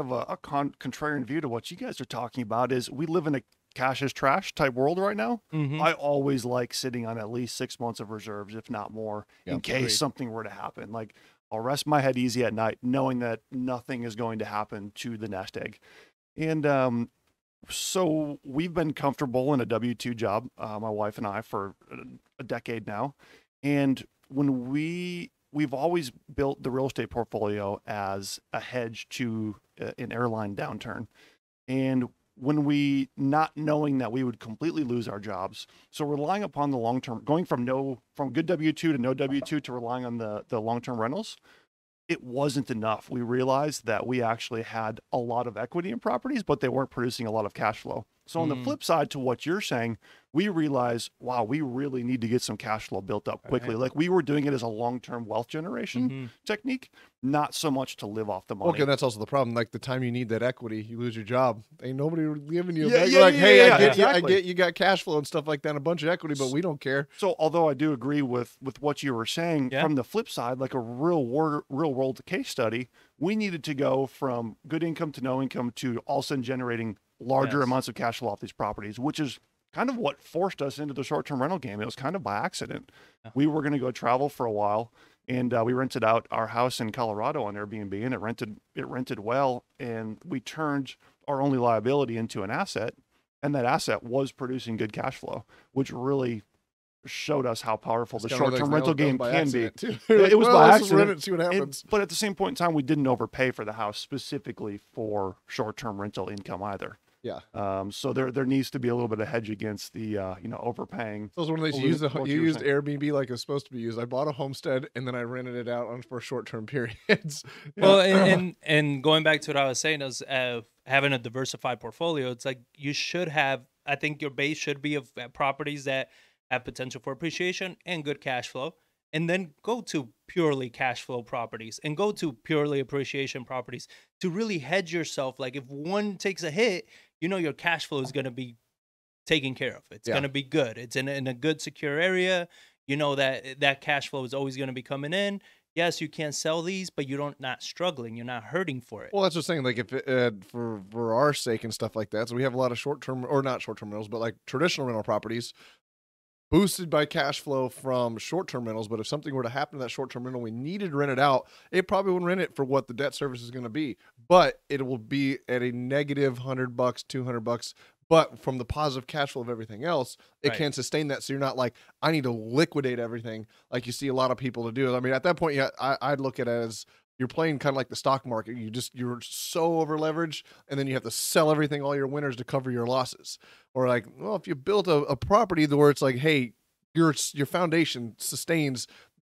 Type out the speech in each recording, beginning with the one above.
of a contrarian view to what you guys are talking about is we live in a cash is trash type world right now. Mm-hmm. I always like sitting on at least 6 months of reserves, if not more, in case something were to happen. Like, I'll rest my head easy at night knowing that nothing is going to happen to the nest egg. And so we've been comfortable in a W-2 job, my wife and I, for a decade now. And when we've always built the real estate portfolio as a hedge to an airline downturn. And when we, not knowing that we would completely lose our jobs, so relying upon the long-term, going from good W-2 to no W-2 to relying on the long-term rentals, it wasn't enough. We realized that we actually had a lot of equity in properties, but they weren't producing a lot of cash flow. So on the flip side to what you're saying, we realize, wow, we really need to get some cash flow built up quickly. Like, we were doing it as a long-term wealth generation technique, not so much to live off the money. Okay, that's also the problem. Like, the time you need that equity, you lose your job. Ain't nobody giving you. I get you got cash flow and stuff like that, a bunch of equity, but we don't care. So although I do agree with what you were saying, from the flip side, like a real world case study, we needed to go from good income to no income to all of a sudden generating larger amounts of cash flow off these properties, which is kind of what forced us into the short-term rental game. It was kind of by accident. We were going to go travel for a while, and we rented out our house in Colorado on Airbnb, and it rented well, and we turned our only liability into an asset, and that asset was producing good cash flow, which really showed us how powerful the short-term rental game can be. It was by accident. See what happens. But at the same point in time, we didn't overpay for the house specifically for short-term rental income either. Yeah. So there needs to be a little bit of hedge against the overpaying. So it was one of these. You used Airbnb like it's supposed to be used. I bought a homestead and then I rented it out for short-term periods. Well, and going back to what I was saying is having a diversified portfolio. It's like you should have. I think your base should be of properties that have potential for appreciation and good cash flow, and then go to purely cash flow properties and go to purely appreciation properties to really hedge yourself. Like, if one takes a hit, you know your cash flow is going to be taken care of. It's going to be good. It's in a good, secure area. You know that cash flow is always going to be coming in. Yes, you can't sell these, but you're not struggling. You're not hurting for it. Well, that's just saying, like, if for our sake and stuff like that, so we have a lot of short-term, or not short-term rentals, but like traditional rental properties boosted by cash flow from short-term rentals. But if something were to happen to that short-term rental, we needed to rent it out, it probably wouldn't rent it for what the debt service is going to be, but it will be at a negative $100, $200. But from the positive cash flow of everything else, it can sustain that. So you're not like, I need to liquidate everything like you see a lot of people to do. I mean, at that point, yeah, I'd look at it as you're playing kind of like the stock market. You're so over leveraged, and then you have to sell everything, all your winners, to cover your losses. Or like, well, if you built a property where it's like, hey, your foundation sustains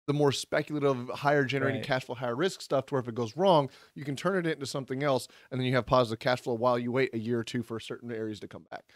the more speculative, higher generating cash flow, higher risk stuff, to where if it goes wrong, you can turn it into something else, and then you have positive cash flow while you wait a year or two for certain areas to come back.